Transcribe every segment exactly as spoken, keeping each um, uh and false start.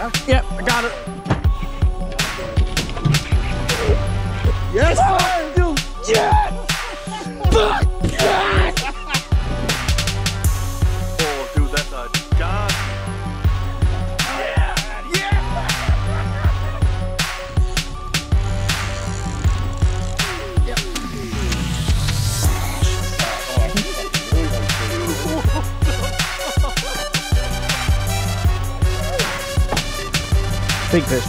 Yeah? Yep, I got it. Yes! Oh, dude. Yes! Fuck! Yes! Oh, dude, that's a dog. Yeah! Yeah! Yep. Big fish.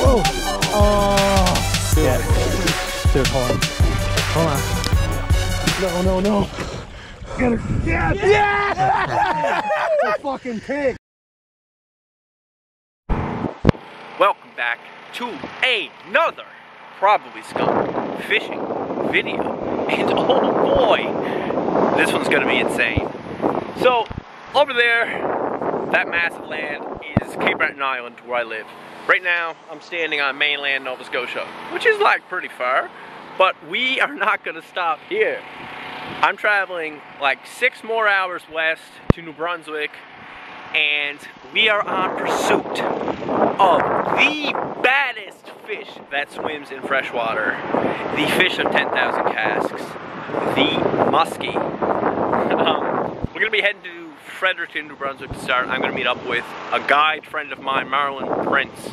Whoa! Oh! Yeah. Dude, hold on. Hold on. No, no, no. Get her. Yes! Yes! That's a fucking pig. Welcome back to another Probably Skunked fishing video. And oh boy, this one's gonna be insane. So, over there, that massive land is Cape Breton Island, where I live. Right now, I'm standing on mainland Nova Scotia, which is like pretty far, but we are not gonna stop here. I'm traveling like six more hours west to New Brunswick, and we are on pursuit of the baddest fish that swims in freshwater, the fish of ten thousand casks, the muskie. um, we're gonna be heading to Fredericton, New Brunswick to start. I'm going to meet up with a guide friend of mine, Marlon Prince,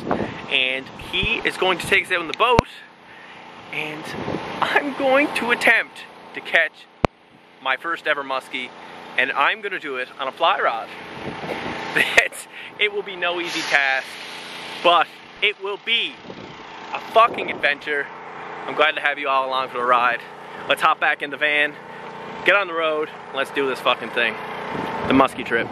and he is going to take us out on the boat, and I'm going to attempt to catch my first ever muskie, and I'm going to do it on a fly rod. It's, it will be no easy task, but it will be a fucking adventure. I'm glad to have you all along for the ride. Let's hop back in the van, get on the road, and let's do this fucking thing. The muskie trip.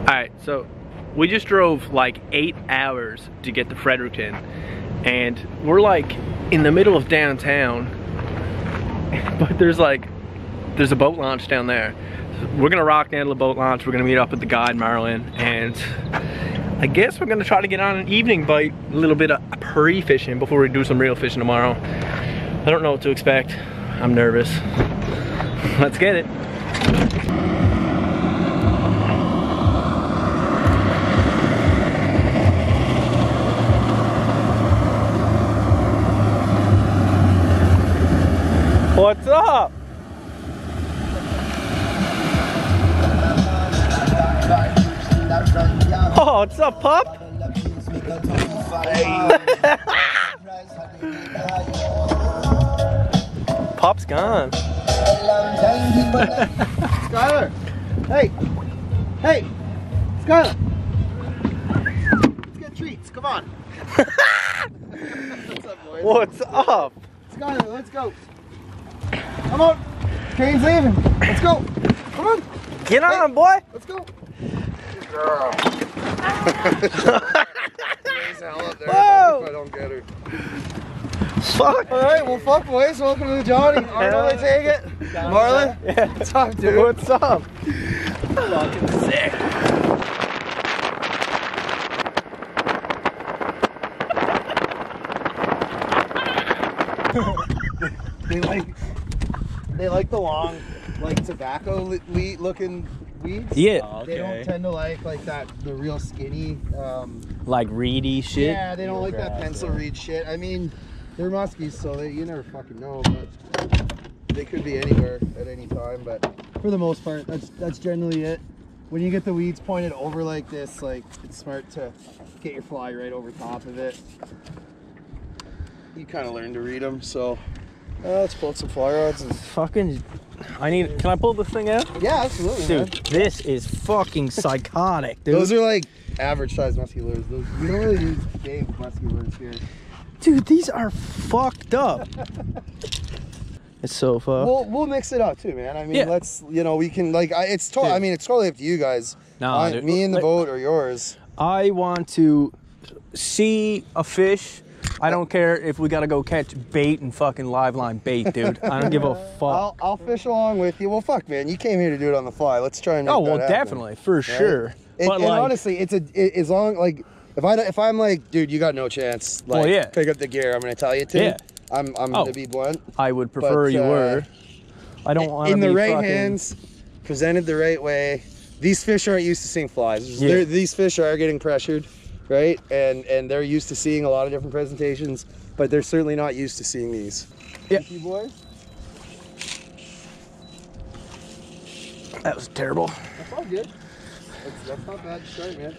All right, so we just drove like eight hours to get to Fredericton, and we're like in the middle of downtown, but there's like, there's a boat launch down there. We're gonna rock down to the boat launch, we're gonna meet up with the guide Marlon, and I guess we're gonna try to get on an evening bite, a little bit of pre-fishing before we do some real fishing tomorrow. I don't know what to expect, I'm nervous. Let's get it. What's up? Oh, what's up, pup? Pop's gone. Skylar! Hey! Hey! Skylar! Let's get treats, come on! What's up, boys? What's up? Skylar, let's go! Come on, Kane's leaving. Let's go. Come on. Get on, hey, boy. Let's go. Good girl. She's hell up there. Whoa. If I don't get her. Fuck. All right, well, fuck, boys. Welcome to the Johnny. Arnold, I take it. Marlon, yeah. What's up, dude? What's up? Fucking sick. They like. They like the long, like tobacco-looking weeds. Yeah. Oh, okay. They don't tend to like like that the real skinny, um, like reedy shit. Yeah, they don't like grass, that pencil yeah. reed shit. I mean, they're muskies, so they, you never fucking know. But they could be anywhere at any time. But for the most part, that's that's generally it. When you get the weeds pointed over like this, like it's smart to get your fly right over top of it. You kind of learn to read them, so. Uh, let's pull out some fly rods and fucking. I need. Can I pull this thing out? Yeah, absolutely, dude. Man. This is fucking psychotic, dude. Those are like average size muskie lures. Those, we don't really use big muskie lures here. Dude, these are fucked up. It's so fucked. We'll we'll mix it up too, man. I mean, yeah. let's you know we can like. I, it's totally. I mean, it's totally up to you guys. Nah, I, me and the like, boat or yours. I want to see a fish I don't care if we gotta go catch bait and fucking live line bait, dude. I don't give a fuck. I'll, I'll fish along with you. Well, fuck, man. You came here to do it on the fly. Let's try and make oh, that well, happen. Definitely, for right? sure. It, but and like, honestly, it's a it, as long like if I if I'm like, dude, you got no chance. Like, well, yeah. Pick up the gear. I'm gonna tell you to. Yeah. I'm I'm oh, gonna be blunt. I would prefer but, you uh, were. I don't want to in the right fucking... hands, presented the right way. These fish aren't used to seeing flies. Yeah. These fish are getting pressured, right? And and they're used to seeing a lot of different presentations, but they're certainly not used to seeing these. Yeah. You boys? That was terrible. That's all good. That's, that's not bad to start, man.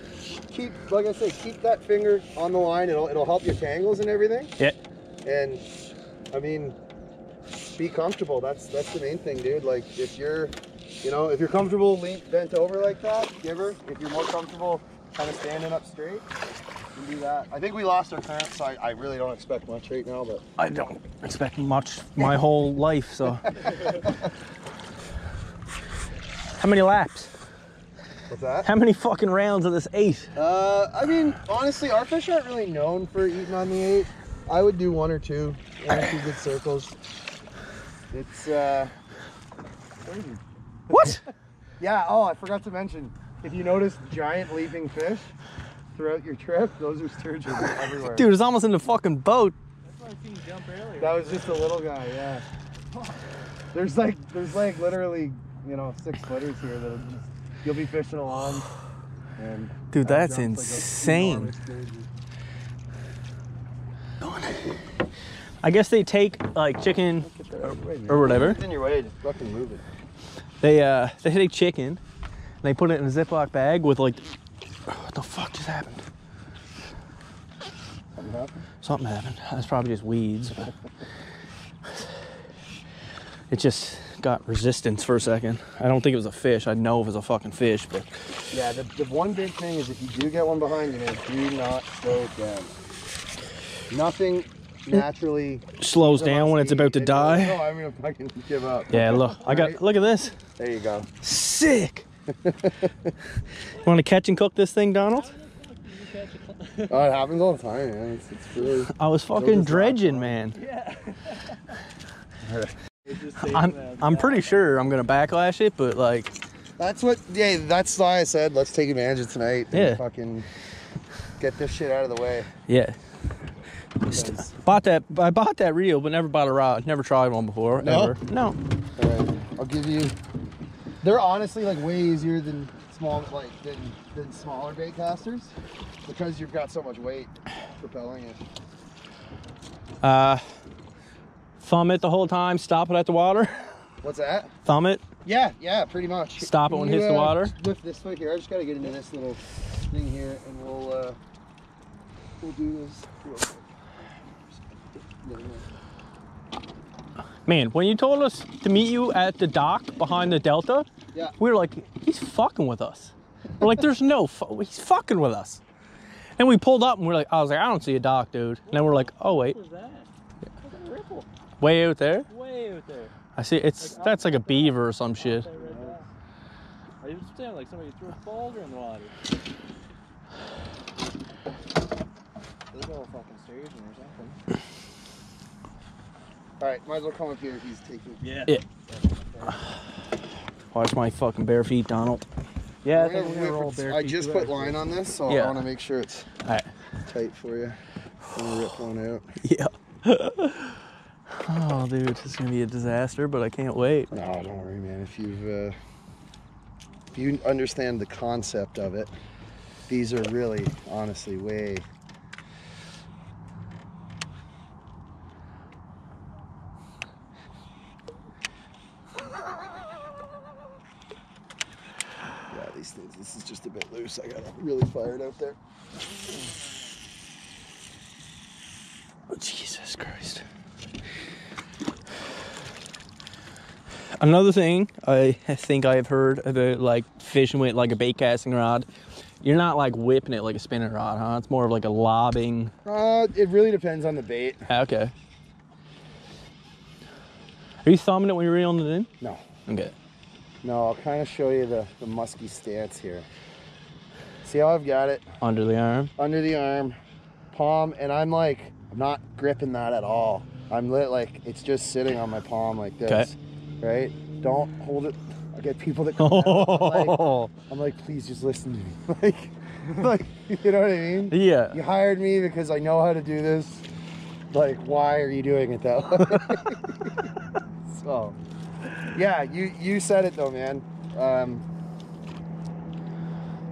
Keep, like I said, keep that finger on the line. It'll it'll help your tangles and everything. Yeah. And I mean, be comfortable. That's that's the main thing, dude. Like if you're, you know, if you're comfortable lean, bent over like that, give her. If you're more comfortable kind of standing up straight, you can do that. I think we lost our current, so I, I really don't expect much right now, but. I don't expect much my whole life, so. How many laps? What's that? How many fucking rounds of this eight? Uh, I mean, honestly, our fish aren't really known for eating on the eight. I would do one or two, you know, two good circles. It's, uh, crazy. What? Yeah, oh, I forgot to mention, if you notice giant leaping fish throughout your trip, those are sturgeon everywhere. Dude, it's almost in the fucking boat. That's what I seen jump earlier. That was just a little guy, yeah. There's like, there's like literally, you know, six footers here that just, you'll be fishing along. And dude, that that's insane. Like I guess they take like chicken or, or whatever. It's in your way, just fucking move it. They uh they take chicken and they put it in a Ziploc bag with like what the fuck just happened? Something happened? Something happened. That's probably just weeds. But it just got resistance for a second. I don't think it was a fish. I know it was a fucking fish, but yeah, the, the one big thing is if you do get one behind you, man, do not slow down. Nothing naturally slows down when it's about to die. No, I'm gonna fucking give up. Yeah, look, I got. Look at this. There you go. Sick. Want to catch and cook this thing, Donald? Oh, it happens all the time, man. It's, it's really, I was fucking dredging, man. Yeah. I'm I'm pretty sure I'm gonna backlash it, but like. That's what. Yeah, that's why I said let's take advantage of tonight. Yeah. And fucking get this shit out of the way. Yeah. Because. Bought that. I bought that reel, but never bought a rod. Never tried one before. No. Ever. No. All right. I'll give you. They're honestly like way easier than small, like than than smaller bait casters, because you've got so much weight propelling it. Uh, thumb it the whole time. Stop it at the water. What's that? Thumb it. Yeah, yeah, pretty much. Stop it when it hits the water. Lift this foot here. I just gotta get into this little thing here, and we'll uh, we'll do this real quick. Man, when you told us to meet you at the dock behind the Delta, yeah. We were like, he's fucking with us. We're like, there's no, fu he's fucking with us. And we pulled up and we're like, I was like, I don't see a dock, dude. And then we're like, oh wait. What was that? That's a ripple. Way out there? Way out there. I see, it's, like, that's like a beaver or some shit. Right yeah. I was saying like somebody threw a boulder in the water. There's no fucking sturgeon or something. All right, might as well come up here if he's taking. Yeah. Yeah. Watch my fucking bare feet, Donald. Yeah, I, think we're gonna roll bare feet. I just put line on this, so yeah. I want to make sure it's all right. Tight for you. I'm gonna rip one out. Yeah. Oh, dude, this is gonna be a disaster, but I can't wait. No, don't worry, man. If you've uh, if you understand the concept of it, these are really, honestly, way. This is just a bit loose. I got really fired out there. Oh, Jesus Christ. Another thing I think I've heard about, like, fishing with, like, a bait casting rod, you're not, like, whipping it like a spinning rod, huh? It's more of, like, a lobbing. Uh, it really depends on the bait. Okay. Are you thumbing it when you're reeling it in? No. Okay. No, I'll kind of show you the, the muskie stance here. See how I've got it? Under the arm. Under the arm, palm, and I'm like, I'm not gripping that at all. I'm lit, like, it's just sitting on my palm like this, okay. Right? Don't hold it. I get people that come oh. I'm, like, I'm like, please just listen to me. Like, like, you know what I mean? Yeah. You hired me because I know how to do this. Like, why are you doing it that way? So, yeah, you, you said it though, man. Um,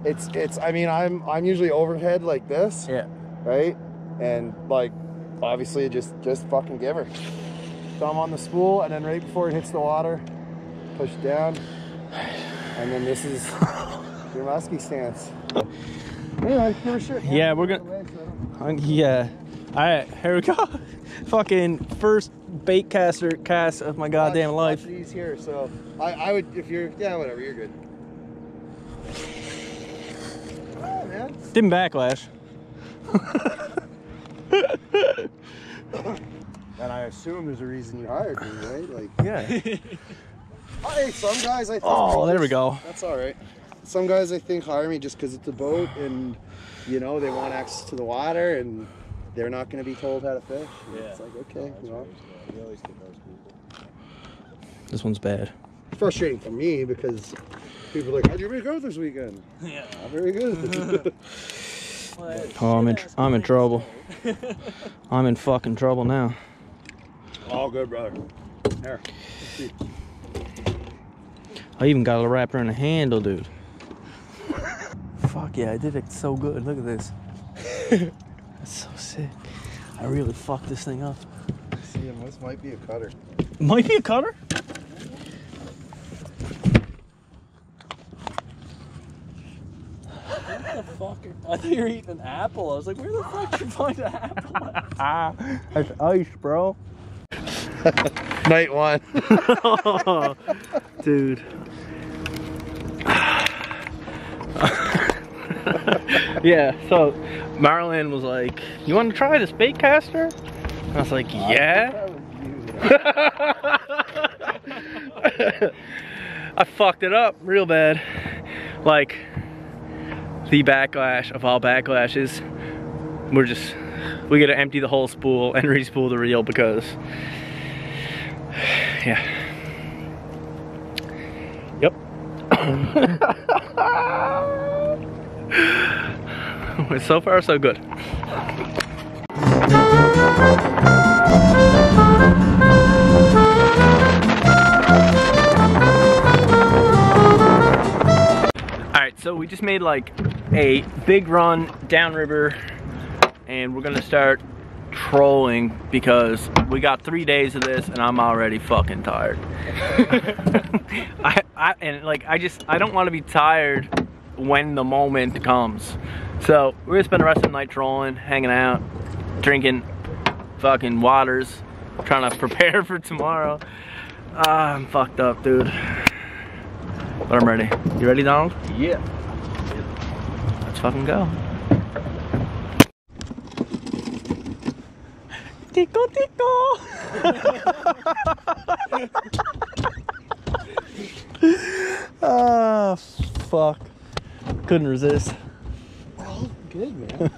it's, it's, I mean, I'm, I'm usually overhead like this. Yeah. Right? And, like, obviously just, just fucking give her. Thumb on the spool, and then right before it hits the water, push down. And then this is your muskie stance. Anyway, never sure. Yeah, we're gonna, so yeah. All right, here we go. Fucking first bait caster cast of my goddamn watch, life. Watch these here, so I, I would, if you're, yeah, whatever, you're good. Oh, man. Didn't backlash. And I assume there's a reason you hired me, right? Like, yeah. Hey, some guys I think. Oh, there we go. That's all right. Some guys I think hire me just because it's a boat, and you know they want access to the water, and they're not going to be told how to fish. Yeah. It's like, okay, you know. This one's bad. Frustrating for me because people are like, how'd you make out this weekend? Yeah. Not very good. Oh, I'm in, I'm in trouble. I'm in fucking trouble now. All good, brother. Here. I even got a wrapper in the handle, dude. Fuck yeah, I did it so good. Look at this. That's so sick. I really fucked this thing up. See, this might be a cutter. Might be a cutter? Where the fuck? Are, I thought you were eating an apple. I was like, where the fuck did you find an apple at? That's ice, bro. Night one. Oh, dude. Yeah, so Marlon was like, you want to try this bait caster? And I was like, yeah. I fucked it up real bad. Like, the backlash of all backlashes. We're just, we gotta empty the whole spool and re-spool the reel because, yeah. Yep. So far, so good. Alright, so we just made like a big run downriver and we're gonna start trolling because we got three days of this and I'm already fucking tired. I, I, and like, I just, I don't want to be tired when the moment comes. So we're gonna spend the rest of the night trolling, hanging out, drinking fucking waters, trying to prepare for tomorrow. Uh, I'm fucked up, dude. But I'm ready. You ready, Donald? Yeah. Let's fucking go. Tickle, tickle. Ah, fuck. Couldn't resist. Oh, good, man.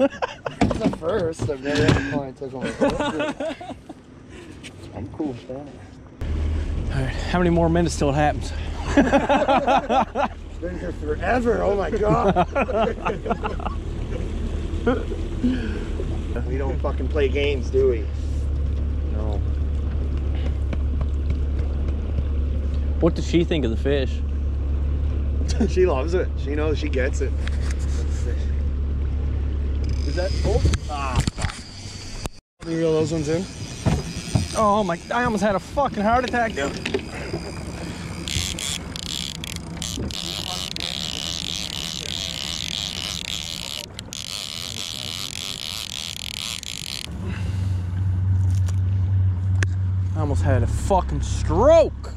It's the first. I've never had a client took on a I'm cool with that. Alright, how many more minutes till it happens? It's been here forever, oh my god. We don't fucking play games, do we? No. What does she think of the fish? She loves it. She knows she gets it. Is that? Oh, ah, fuck. Can you reel those ones in? Oh my! I almost had a fucking heart attack, dude. I almost had a fucking stroke.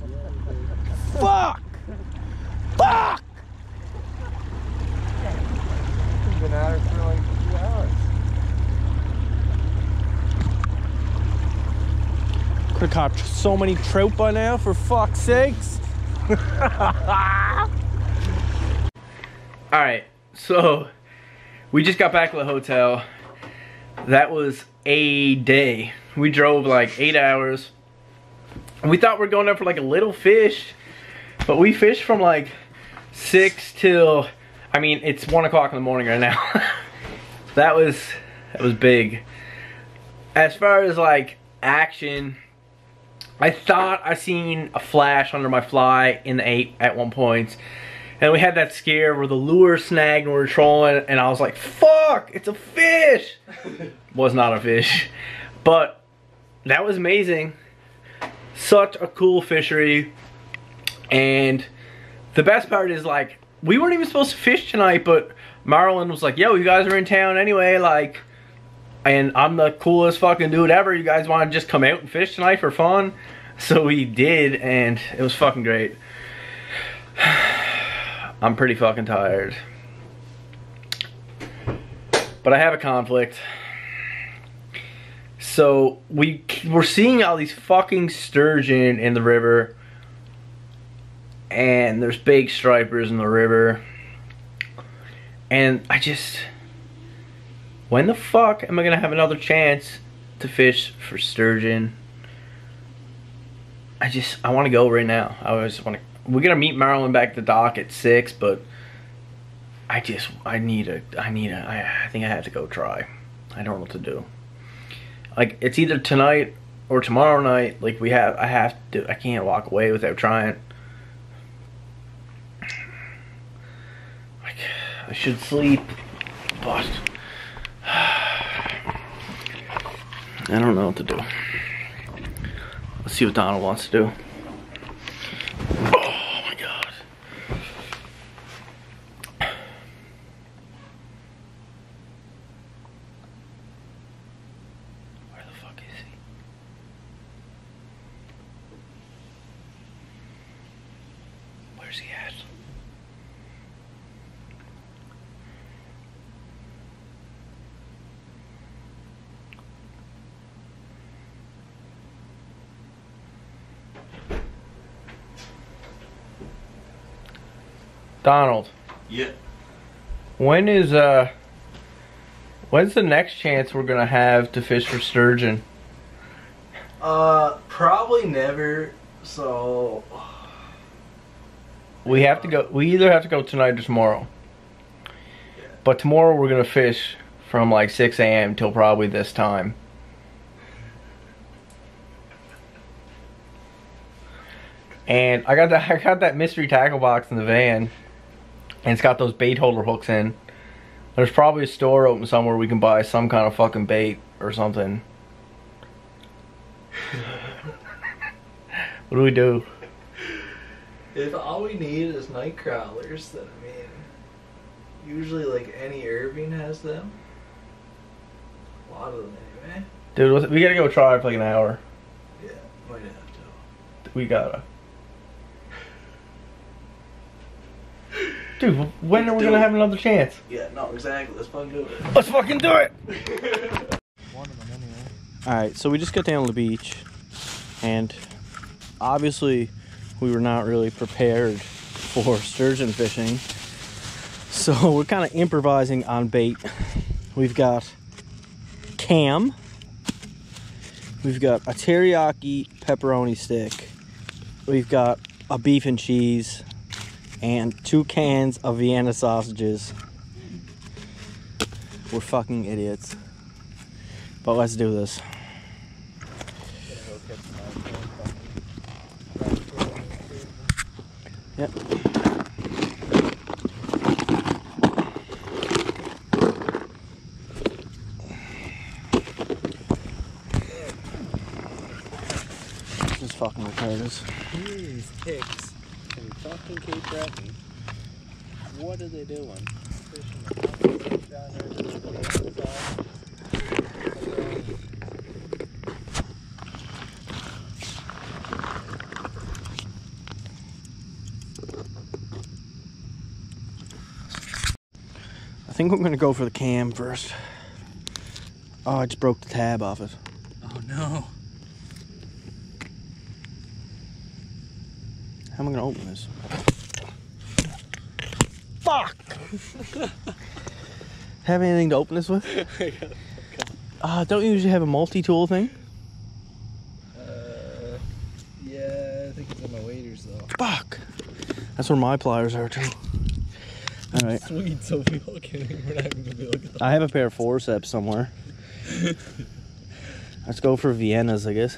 Fuck! Fuck! It's been out for like two hours. Could have caught so many trout by now, for fuck's sakes. Alright, so we just got back to the hotel. That was a day. We drove like eight hours. We thought we were going up for like a little fish, but we fished from like six till, I mean, it's one o'clock in the morning right now. That was, that was big. As far as like action, I thought I seen a flash under my fly in the eight at one point. And we had that scare where the lure snagged and we were trolling and I was like, fuck, it's a fish. Was not a fish, but that was amazing. Such a cool fishery. And the best part is like, we weren't even supposed to fish tonight, but Marlon was like, yo, you guys are in town anyway, like, and I'm the coolest fucking dude ever. You guys want to just come out and fish tonight for fun? So we did, and it was fucking great. I'm pretty fucking tired. But I have a conflict. So we, we're seeing all these fucking sturgeon in the river. And there's big stripers in the river. And I just, when the fuck am I gonna have another chance to fish for sturgeon? I just, I wanna go right now. I just wanna, we're gonna meet Marlon back at the dock at six, but I just, I need a, I need a, I, I think I have to go try. I don't know what to do. Like, it's either tonight or tomorrow night. Like, we have, I have to, I can't walk away without trying. Like, I should sleep, but I don't know what to do. Let's see what Donald wants to do. Donald. Yeah. When is uh when's the next chance we're gonna have to fish for sturgeon? Uh probably never, so we have to go we either have to go tonight or tomorrow. Yeah. But tomorrow we're gonna fish from like six A M till probably this time. And I got that I got that mystery tackle box in the van. And it's got those bait holder hooks in. There's probably a store open somewhere we can buy some kind of fucking bait or something. What do we do? If all we need is night crawlers, then I mean, usually like any Irving has them. A lot of them anyway. Dude, we gotta go try for like an hour. Yeah, might have to. We gotta. Dude, when Let's are we gonna it. have another chance? Yeah, no, exactly. Let's fucking do it. Let's fucking do it! Alright, so we just got down to the beach, and obviously we were not really prepared for sturgeon fishing, so we're kind of improvising on bait. We've got cam, we've got a teriyaki pepperoni stick, we've got a beef and cheese, and two cans of Vienna sausages. We're fucking idiots. But let's do this. Yep. This is fucking retarded. Jeez, kicks. In fucking Cape Breton, what are they doing? Fishing the fucking fish down there to the outside. I think I'm going to go for the cam first. Oh, I just broke the tab off it. Oh no. How am I gonna open this? Fuck! Have anything to open this with? Uh, don't you usually have a multi-tool thing? Uh, yeah, I think it's in my waders though. Fuck! That's where my pliers are too. All right. Sweet, so we all kidding. We're not even gonna be looking at them. I have a pair of forceps somewhere. Let's go for Viennas, I guess.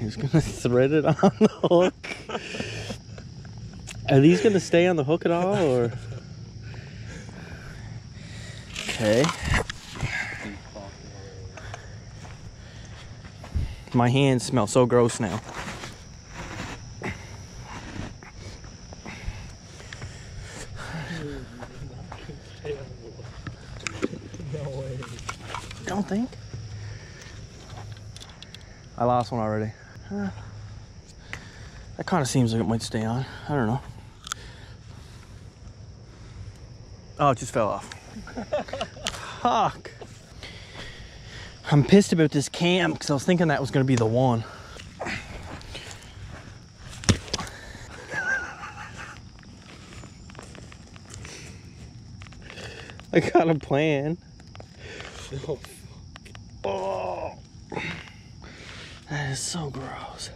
He's gonna thread it on the hook. Are these gonna stay on the hook at all, or? Okay. My hands smell so gross now. No way. Don't think. I lost one already. Uh, that kind of seems like it might stay on. I don't know. Oh, it just fell off. Fuck. I'm pissed about this cam because I was thinking that was going to be the one. I got a plan. Oh, oh. That is so gross.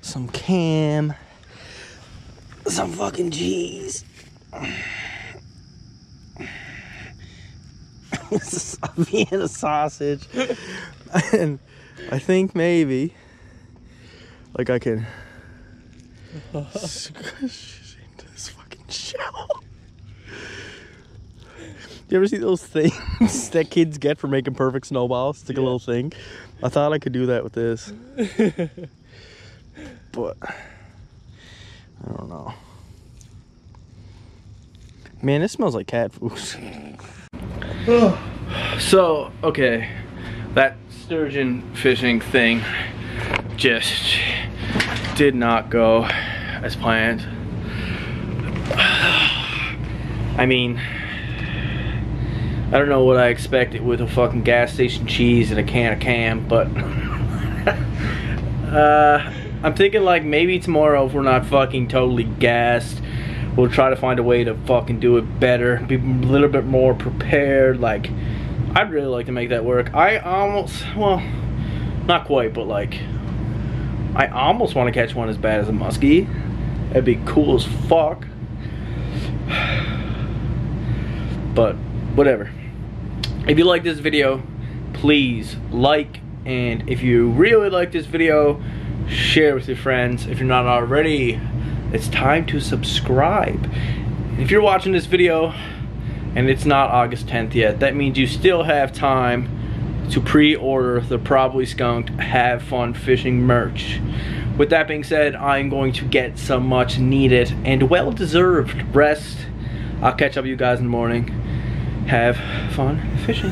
Some cam. Some fucking cheese. This is a Vienna sausage. And I think maybe, like, I can squish into this fucking shell. You ever see those things that kids get for making perfect snowballs? Stick yeah. a little thing. I thought I could do that with this. But I don't know. Man, this smells like cat food. So, okay, that sturgeon fishing thing just did not go as planned. I mean, I don't know what I expected with a fucking gas station cheese and a can of cam, but uh, I'm thinking, like, maybe tomorrow, if we're not fucking totally gassed, we'll try to find a way to fucking do it better, be a little bit more prepared. Like, I'd really like to make that work. I almost, well, not quite, but like, I almost want to catch one as bad as a muskie. That'd be cool as fuck. But whatever. If you like this video, please like, and if you really like this video, share with your friends. If you're not already, it's time to subscribe. If you're watching this video and it's not August tenth yet, that means you still have time to pre-order the Probably Skunked Have Fun Fishing merch. With that being said, I'm going to get some much needed and well-deserved rest. I'll catch up with you guys in the morning. Have fun fishing.